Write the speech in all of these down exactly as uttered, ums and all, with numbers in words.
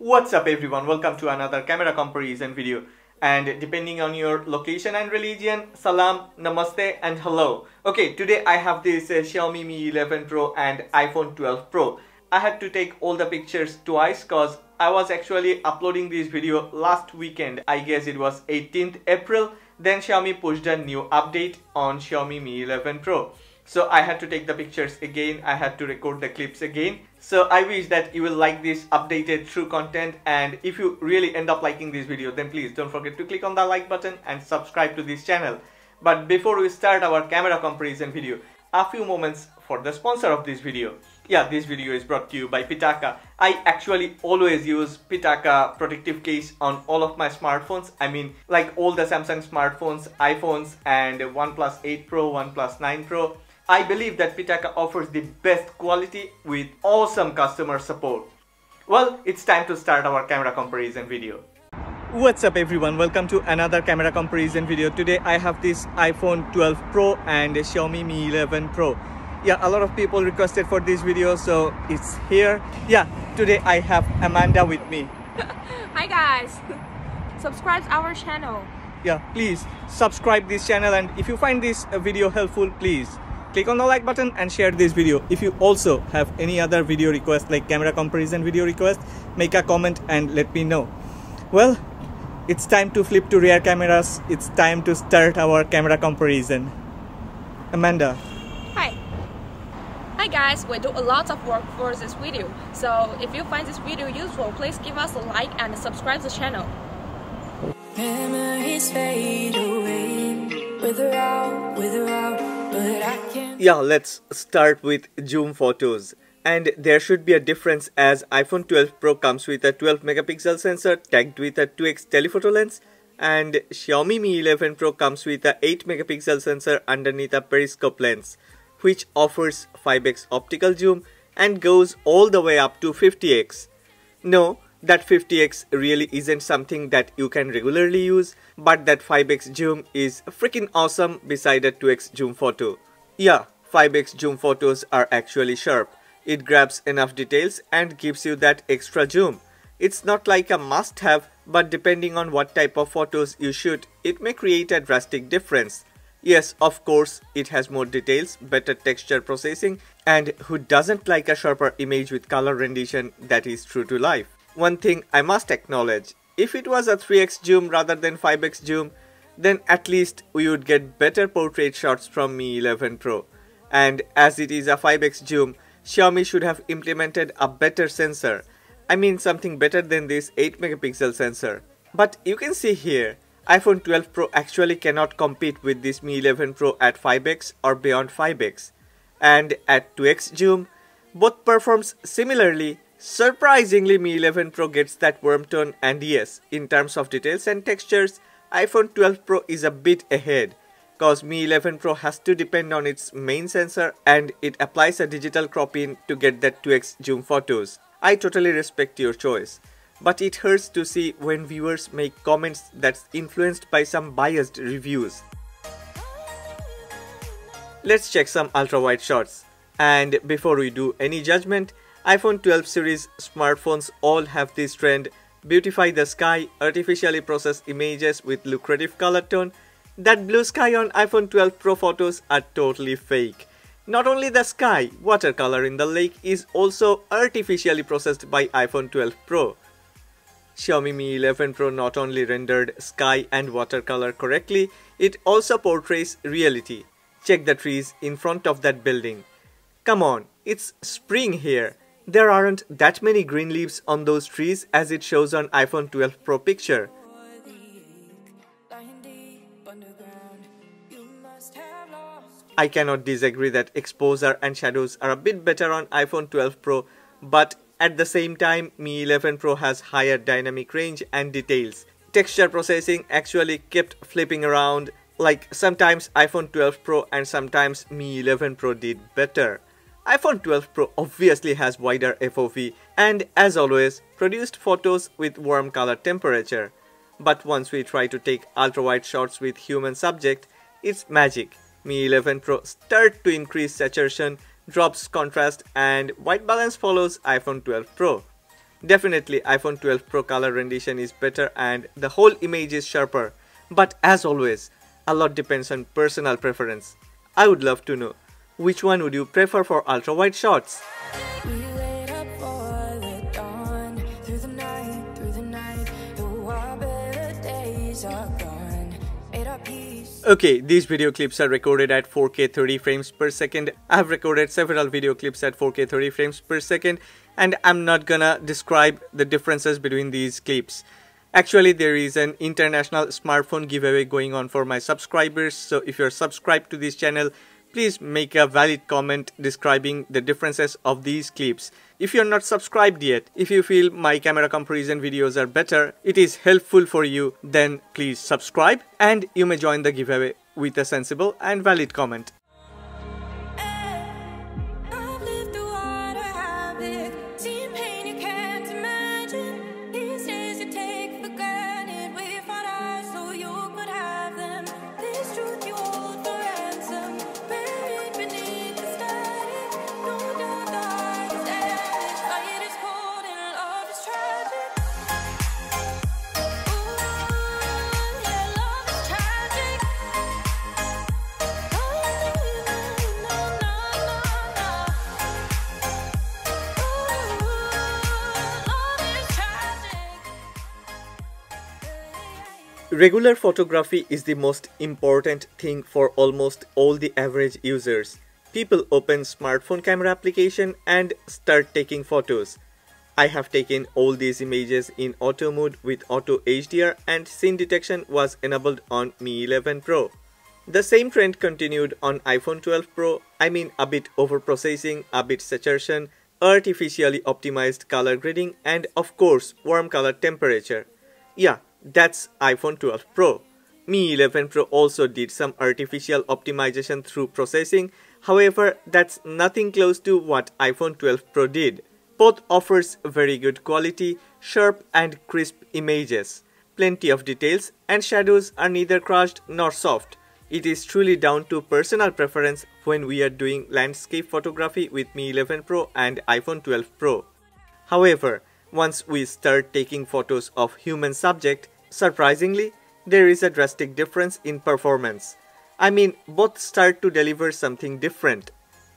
What's up everyone, welcome to another camera comparison video. And depending on your location and religion, salam, namaste and hello. Okay, today I have this uh, Xiaomi Mi eleven Pro and iPhone twelve Pro. I had to take all the pictures twice cause I was actually uploading this video last weekend. I guess it was eighteenth April. Then Xiaomi pushed a new update on Xiaomi Mi eleven Pro. So I had to take the pictures again, I had to record the clips again. So I wish that you will like this updated true content, and if you really end up liking this video then please don't forget to click on the like button and subscribe to this channel. But before we start our camera comparison video, a few moments for the sponsor of this video. Yeah, this video is brought to you by Pitaka. I actually always use Pitaka protective case on all of my smartphones. I mean, like all the Samsung smartphones, iPhones and OnePlus eight Pro, OnePlus nine Pro. I believe that Pitaka offers the best quality with awesome customer support. Well, it's time to start our camera comparison video. What's up everyone, welcome to another camera comparison video. Today I have this iPhone twelve Pro and a Xiaomi Mi eleven Pro. Yeah, a lot of people requested for this video, so it's here. Yeah, today I have Amanda with me. Hi guys, subscribe our channel. Yeah, please subscribe this channel, and if you find this video helpful, please click on the like button and share this video. If you also have any other video request like camera comparison video request, make a comment and let me know. Well, it's time to flip to rear cameras. It's time to start our camera comparison. Amanda. Hi. Hi guys, we do a lot of work for this video. So if you find this video useful, please give us a like and subscribe to the channel. Memories fade away, with or out, with or out. Yeah, let's start with zoom photos, and there should be a difference as iPhone twelve Pro comes with a twelve megapixel sensor tagged with a two X telephoto lens, and Xiaomi Mi eleven Pro comes with a eight megapixel sensor underneath a periscope lens which offers five X optical zoom and goes all the way up to fifty X. No, that fifty X really isn't something that you can regularly use, but that five X zoom is freaking awesome beside a two X zoom photo. Yeah, five X zoom photos are actually sharp. It grabs enough details and gives you that extra zoom. It's not like a must-have, but depending on what type of photos you shoot, it may create a drastic difference. Yes, of course, it has more details, better texture processing, and who doesn't like a sharper image with color rendition that is true to life? One thing I must acknowledge, if it was a three X zoom rather than five X zoom, then at least we would get better portrait shots from Mi eleven Pro. And as it is a five X zoom, Xiaomi should have implemented a better sensor. I mean something better than this eight megapixel sensor. But you can see here, iPhone twelve Pro actually cannot compete with this Mi eleven Pro at five X or beyond five X. And at two X zoom, both performs similarly. Surprisingly, Mi eleven Pro gets that warm tone, and yes, in terms of details and textures, iPhone twelve Pro is a bit ahead cause Mi eleven Pro has to depend on its main sensor and it applies a digital crop in to get that two X zoom photos. I totally respect your choice, but it hurts to see when viewers make comments that's influenced by some biased reviews. Let's check some ultra-wide shots, and before we do any judgment, iPhone twelve series smartphones all have this trend, beautify the sky, artificially process images with lucrative color tone. That blue sky on iPhone twelve Pro photos are totally fake. Not only the sky, watercolor in the lake is also artificially processed by iPhone twelve Pro. Xiaomi Mi eleven Pro not only rendered sky and watercolor correctly, it also portrays reality. Check the trees in front of that building. Come on, it's spring here. There aren't that many green leaves on those trees as it shows on iPhone twelve Pro picture. I cannot disagree that exposure and shadows are a bit better on iPhone twelve Pro, but at the same time Mi eleven Pro has higher dynamic range and details. Texture processing actually kept flipping around, like sometimes iPhone twelve Pro and sometimes Mi eleven Pro did better. iPhone twelve Pro obviously has wider F O V and, as always, produced photos with warm color temperature. But once we try to take ultra-wide shots with human subject, it's magic. Mi eleven Pro starts to increase saturation, drops contrast, and white balance follows iPhone twelve Pro. Definitely iPhone twelve Pro color rendition is better and the whole image is sharper. But as always, a lot depends on personal preference. I would love to know, which one would you prefer for ultra wide shots? Okay, these video clips are recorded at four K thirty frames per second. I've recorded several video clips at four K thirty frames per second and I'm not gonna describe the differences between these clips. Actually, there is an international smartphone giveaway going on for my subscribers, so if you're subscribed to this channel, please make a valid comment describing the differences of these clips. If you're not subscribed yet, if you feel my camera comparison videos are better, it is helpful for you, then please subscribe and you may join the giveaway with a sensible and valid comment. Regular photography is the most important thing for almost all the average users. People open smartphone camera application and start taking photos. I have taken all these images in auto mode with auto H D R and scene detection was enabled on Mi eleven Pro. The same trend continued on iPhone twelve Pro, I mean a bit overprocessing, a bit saturation, artificially optimized color grading and of course warm color temperature. Yeah. That's iPhone twelve Pro. Mi eleven Pro also did some artificial optimization through processing, however, that's nothing close to what iPhone twelve Pro did. Both offers very good quality, sharp and crisp images. Plenty of details and shadows are neither crushed nor soft. It is truly down to personal preference when we are doing landscape photography with Mi eleven Pro and iPhone twelve Pro. However, once we start taking photos of human subject, surprisingly, there is a drastic difference in performance. I mean, both start to deliver something different.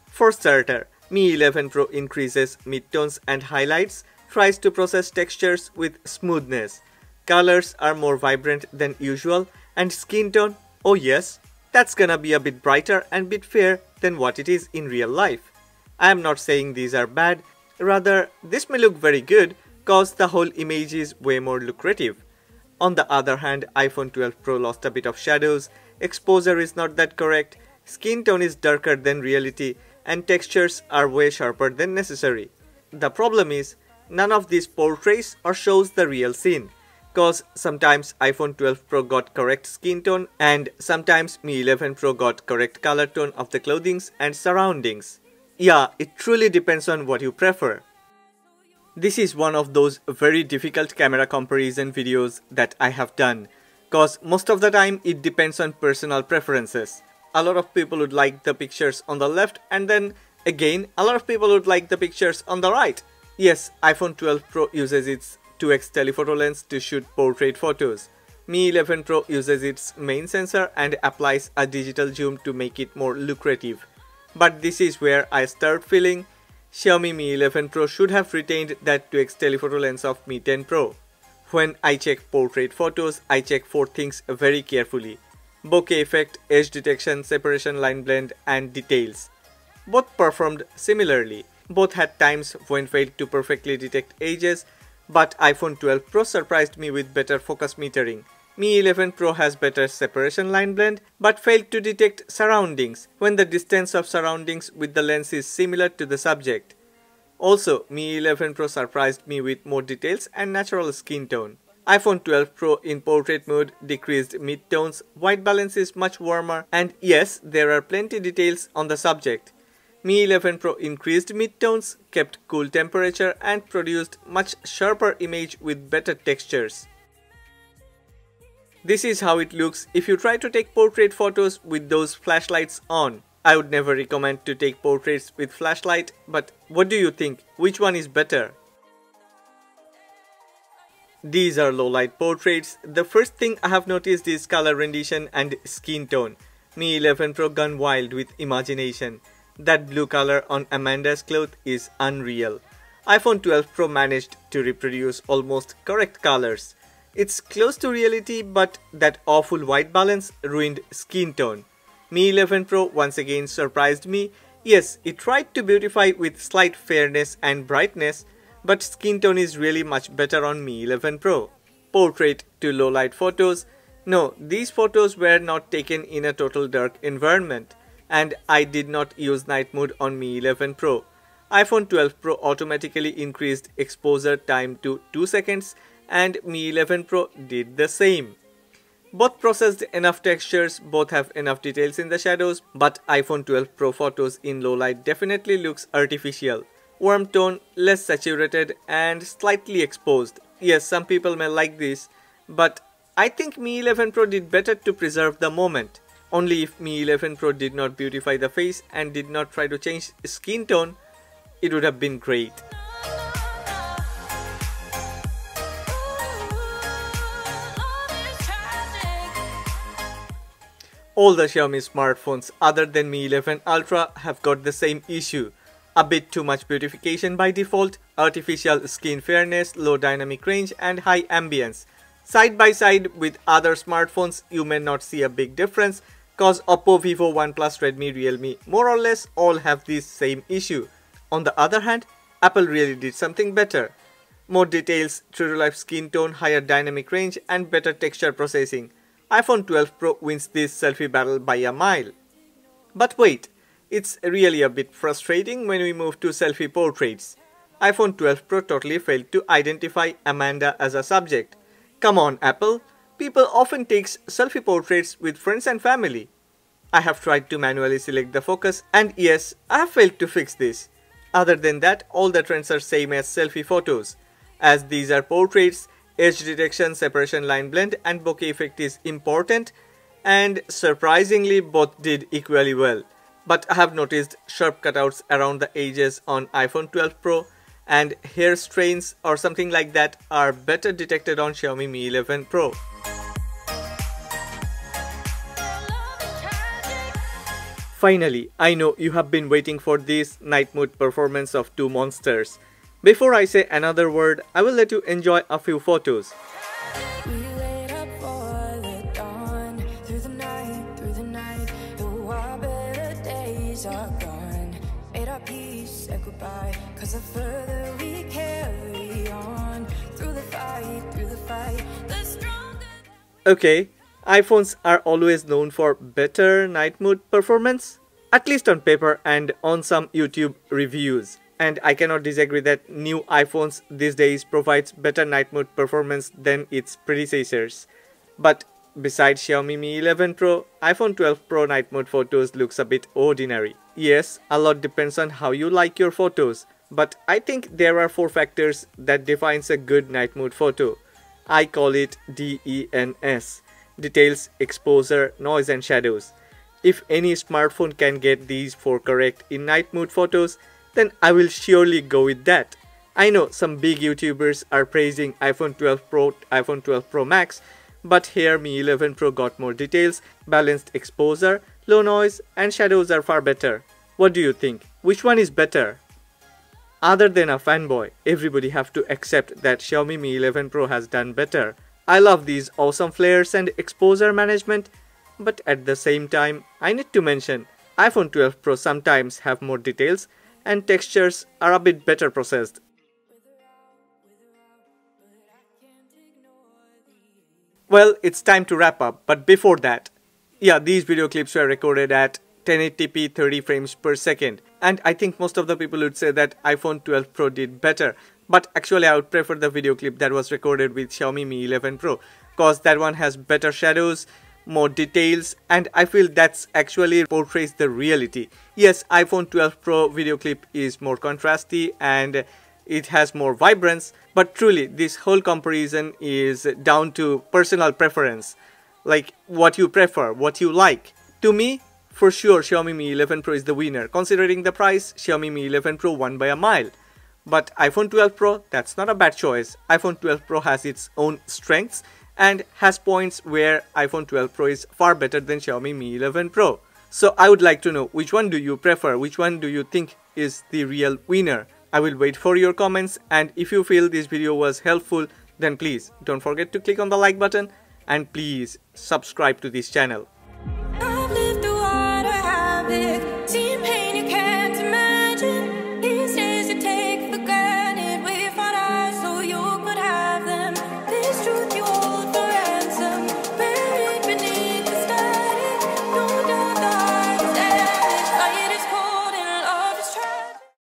For starter, Mi eleven Pro increases midtones and highlights, tries to process textures with smoothness. Colors are more vibrant than usual and skin tone, oh yes, that's gonna be a bit brighter and bit fair than what it is in real life. I am not saying these are bad, rather this may look very good, cause the whole image is way more lucrative. On the other hand, iPhone twelve Pro lost a bit of shadows, exposure is not that correct, skin tone is darker than reality and textures are way sharper than necessary. The problem is, none of these portrays or shows the real scene, cause sometimes iPhone twelve Pro got correct skin tone and sometimes Mi eleven Pro got correct color tone of the clothings and surroundings. Yeah, it truly depends on what you prefer. This is one of those very difficult camera comparison videos that I have done, cause most of the time it depends on personal preferences. A lot of people would like the pictures on the left and then again a lot of people would like the pictures on the right. Yes, iPhone twelve Pro uses its two X telephoto lens to shoot portrait photos. Mi eleven Pro uses its main sensor and applies a digital zoom to make it more lucrative. But this is where I start feeling Xiaomi Mi eleven Pro should have retained that two X telephoto lens of Mi ten Pro. When I check portrait photos, I check four things very carefully: bokeh effect, edge detection, separation line blend and details. Both performed similarly. Both had times when failed to perfectly detect edges, but iPhone twelve Pro surprised me with better focus metering. Mi eleven Pro has better separation line blend but failed to detect surroundings when the distance of surroundings with the lens is similar to the subject. Also, Mi eleven Pro surprised me with more details and natural skin tone. iPhone twelve Pro in portrait mode decreased mid-tones, white balance is much warmer and yes, there are plenty details on the subject. Mi eleven Pro increased mid-tones, kept cool temperature and produced much sharper image with better textures. This is how it looks if you try to take portrait photos with those flashlights on. I would never recommend to take portraits with flashlight, but what do you think? Which one is better? These are low light portraits. The first thing I have noticed is color rendition and skin tone. Mi eleven Pro gone wild with imagination. That blue color on Amanda's cloth is unreal. iPhone twelve Pro managed to reproduce almost correct colors. It's close to reality, but that awful white balance ruined skin tone. Mi eleven Pro once again surprised me. Yes, it tried to beautify with slight fairness and brightness, but skin tone is really much better on Mi eleven Pro. Portrait to low light photos. No, these photos were not taken in a total dark environment, and I did not use night mode on Mi eleven Pro. iPhone twelve Pro automatically increased exposure time to two seconds and Mi eleven Pro did the same. Both processed enough textures, both have enough details in the shadows, but iPhone twelve Pro photos in low light definitely looks artificial. Warm tone, less saturated and slightly exposed. Yes, some people may like this, but I think Mi eleven Pro did better to preserve the moment. Only if Mi eleven Pro did not beautify the face and did not try to change skin tone, it would have been great. All the Xiaomi smartphones other than Mi eleven Ultra have got the same issue. A bit too much beautification by default, artificial skin fairness, low dynamic range and high ambience. Side by side with other smartphones, you may not see a big difference, cause Oppo, Vivo, OnePlus, Redmi, Realme more or less all have this same issue. On the other hand, Apple really did something better. More details, true to life skin tone, higher dynamic range and better texture processing. iPhone twelve Pro wins this selfie battle by a mile. But wait, it's really a bit frustrating when we move to selfie portraits. iPhone twelve Pro totally failed to identify Amanda as a subject. Come on, Apple, people often take selfie portraits with friends and family. I have tried to manually select the focus and yes, I have failed to fix this. Other than that, all the trends are same as selfie photos. As these are portraits, edge detection, separation line blend and bokeh effect is important, and surprisingly both did equally well. But I have noticed sharp cutouts around the edges on iPhone twelve Pro and hair strains or something like that are better detected on Xiaomi Mi eleven Pro. Finally, I know you have been waiting for this night mode performance of two monsters. Before I say another word, I will let you enjoy a few photos. Okay, iPhones are always known for better night mode performance, at least on paper and on some YouTube reviews. And I cannot disagree that new iPhones these days provides better night mode performance than its predecessors. But besides Xiaomi Mi eleven Pro, iPhone twelve Pro night mode photos looks a bit ordinary. Yes, a lot depends on how you like your photos, but I think there are four factors that defines a good night mode photo. I call it D E N S. Details, exposure, noise and shadows. If any smartphone can get these four correct in night mode photos, then I will surely go with that. I know some big YouTubers are praising iPhone twelve Pro, iPhone twelve Pro Max, but here Mi eleven Pro got more details, balanced exposure, low noise and shadows are far better. What do you think? Which one is better? Other than a fanboy, everybody have to accept that Xiaomi Mi eleven Pro has done better. I love these awesome flares and exposure management, but at the same time, I need to mention iPhone twelve Pro sometimes have more details and textures are a bit better processed. Well, it's time to wrap up, but before that, yeah, these video clips were recorded at ten eighty p thirty frames per second, and I think most of the people would say that iPhone twelve Pro did better, but actually I would prefer the video clip that was recorded with Xiaomi Mi eleven Pro, cause that one has better shadows, more details, and I feel that's actually portrays the reality. Yes, iPhone twelve Pro video clip is more contrasty and it has more vibrance, but truly this whole comparison is down to personal preference, like what you prefer, what you like. To me, for sure Xiaomi Mi eleven Pro is the winner. Considering the price, Xiaomi Mi eleven Pro won by a mile. But iPhone twelve Pro, that's not a bad choice. iPhone twelve Pro has its own strengths and has points where iPhone twelve Pro is far better than Xiaomi Mi eleven Pro. So I would like to know, which one do you prefer? Which one do you think is the real winner? I will wait for your comments, and if you feel this video was helpful, then please don't forget to click on the like button and please subscribe to this channel.